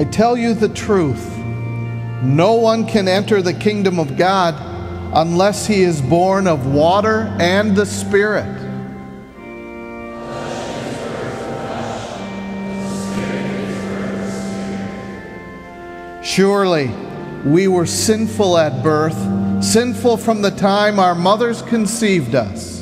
I tell you the truth, no one can enter the kingdom of God unless he is born of water and the Spirit. Surely we were sinful at birth, sinful from the time our mothers conceived us.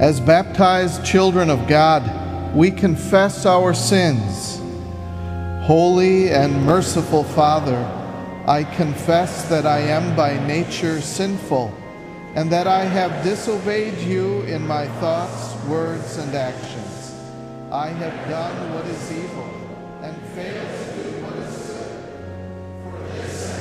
As baptized children of God, we confess our sins. Holy and merciful Father, I confess that I am by nature sinful, and that I have disobeyed you in my thoughts, words, and actions. I have done what is evil and failed to do what is good. For this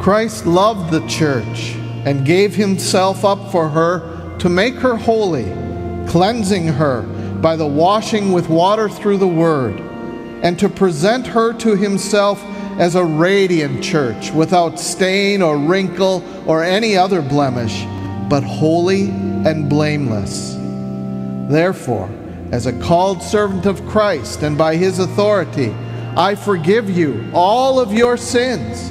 Christ loved the church and gave himself up for her to make her holy, cleansing her by the washing with water through the word, and to present her to himself as a radiant church, without stain or wrinkle or any other blemish, but holy and blameless. Therefore, As a called servant of Christ and by his authority, I forgive you all of your sins